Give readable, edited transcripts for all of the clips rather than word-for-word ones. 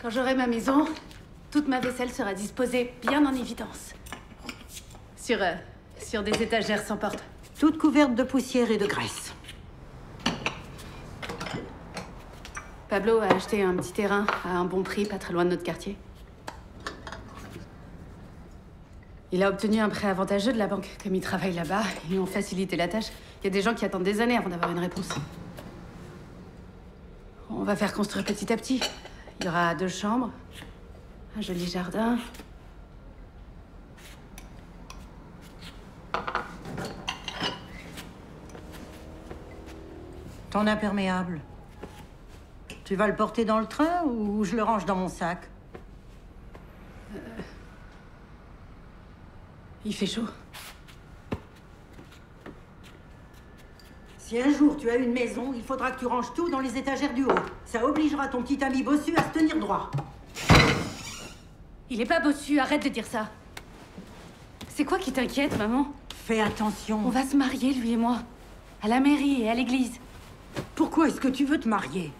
Quand j'aurai ma maison, toute ma vaisselle sera disposée bien en évidence. Sur des étagères sans porte. Toutes couvertes de poussière et de graisse. Pablo a acheté un petit terrain à un bon prix, pas très loin de notre quartier. Il a obtenu un prêt avantageux de la banque. Comme il travaille là-bas, ils lui ont facilité la tâche. Il y a des gens qui attendent des années avant d'avoir une réponse. On va faire construire petit à petit. Il y aura 2 chambres, un joli jardin. Ton imperméable. Tu vas le porter dans le train ou je le range dans mon sac? Il fait chaud. Si un jour tu as une maison, il faudra que tu ranges tout dans les étagères du haut. Ça obligera ton petit ami bossu à se tenir droit. Il est pas bossu, arrête de dire ça. C'est quoi qui t'inquiète, maman? Fais attention. On va se marier, lui et moi. À la mairie et à l'église. Pourquoi est-ce que tu veux te marier?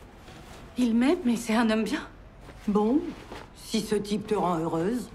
Il m'aime, mais c'est un homme bien. Bon, si ce type te rend heureuse...